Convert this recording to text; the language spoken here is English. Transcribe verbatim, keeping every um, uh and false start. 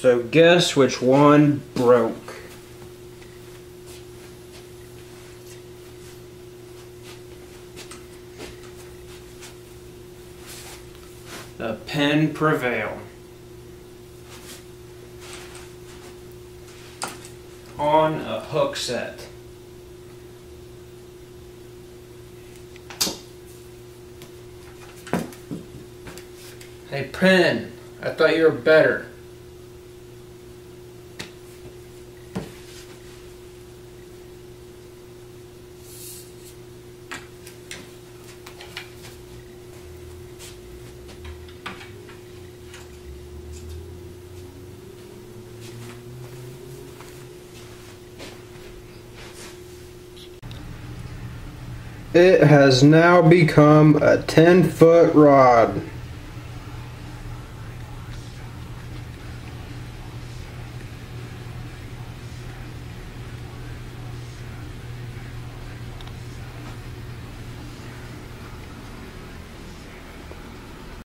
So guess which one broke. The Penn Prevail. On a hook set. Hey Penn, I thought you were better. It has now become a ten-foot rod.